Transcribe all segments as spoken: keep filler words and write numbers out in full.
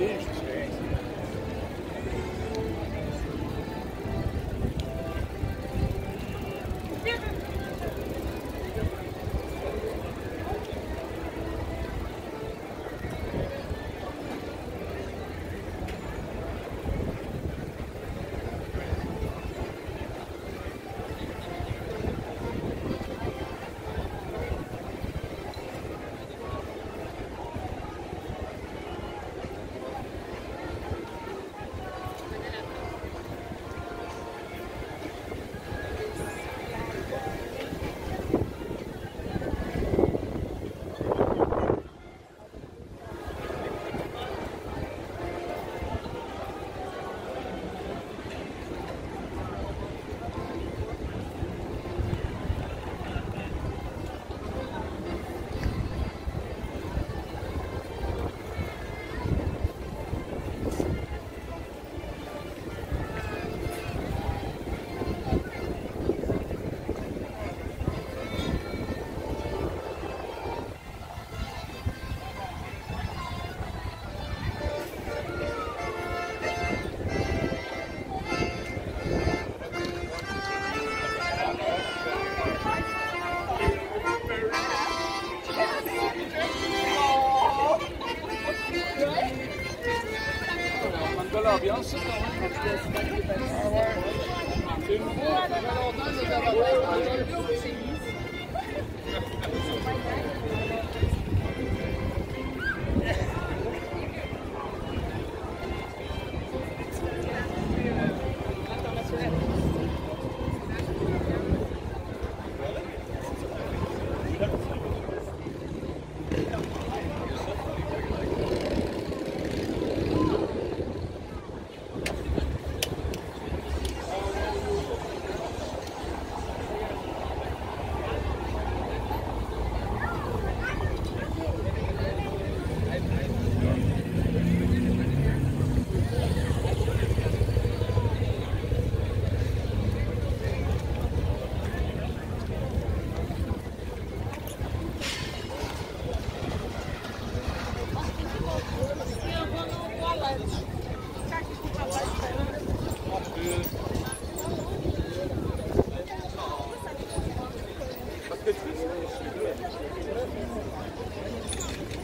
be interesting. L'ambiance, c'est nouveau, ça fait longtemps que ça va faire.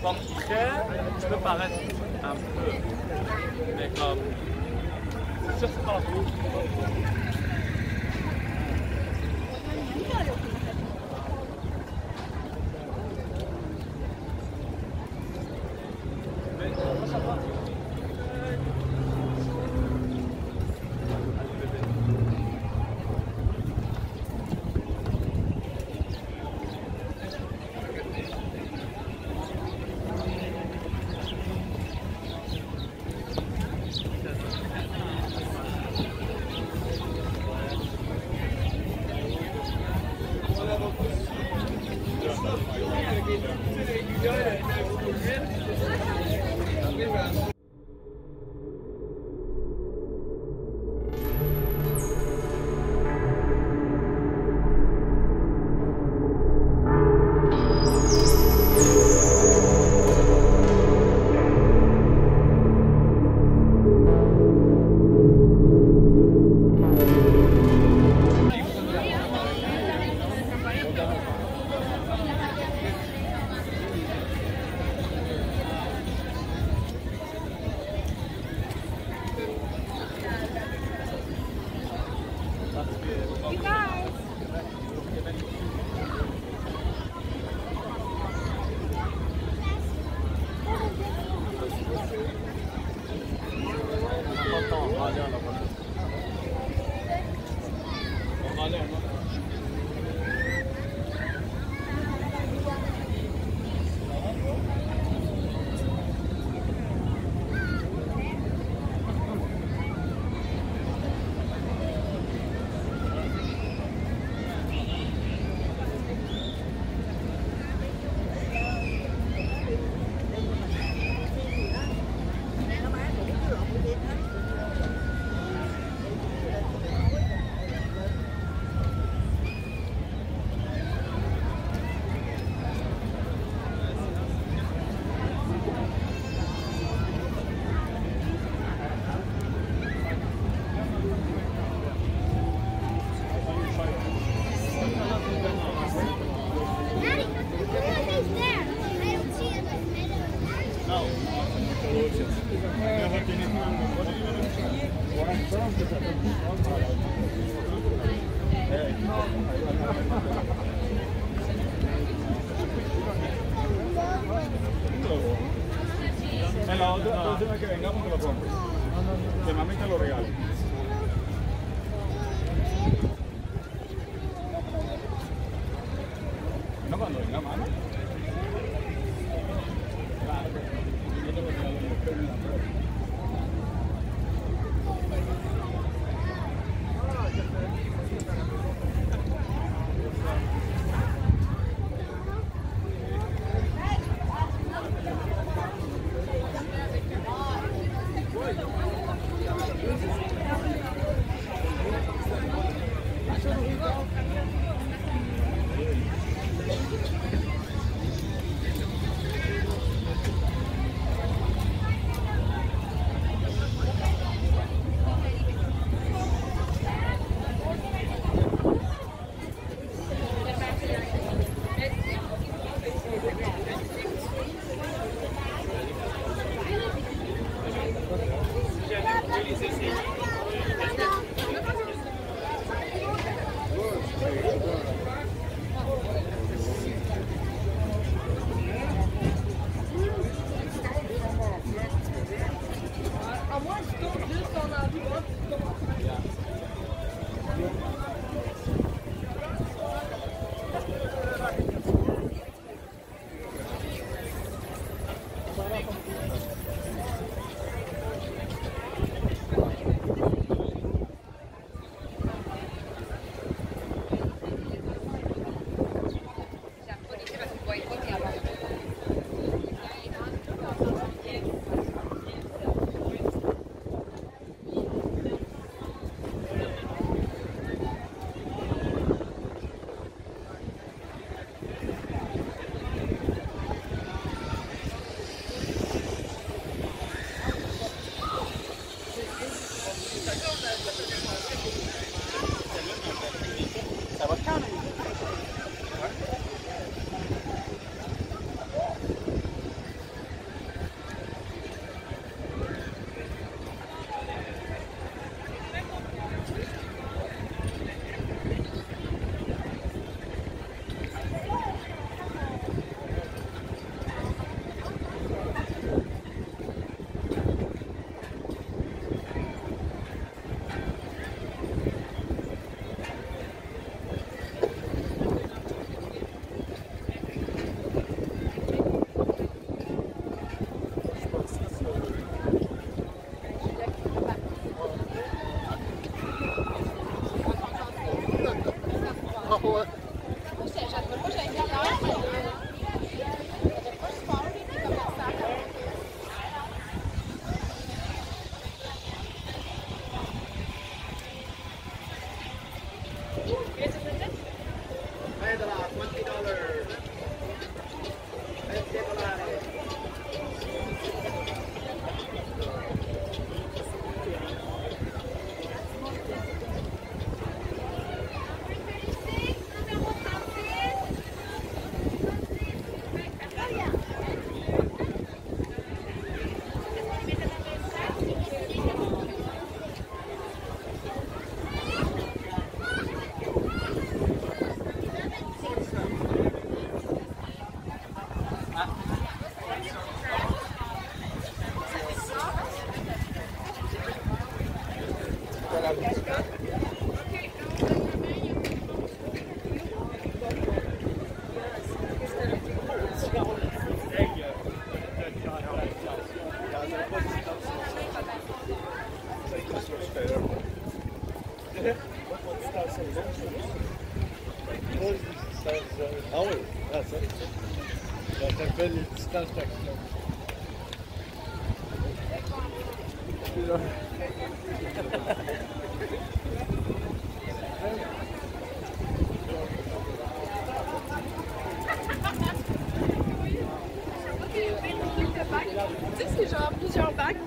Comme tu peux paraître un peu, mais comme c'est sûr que c'est pas la chose. Mais on va savoir. En la otra, la última que vengamos que lo compres. Que mami te lo regale. No, cuando venga mami. Tu sais, c'est genre plusieurs bacs.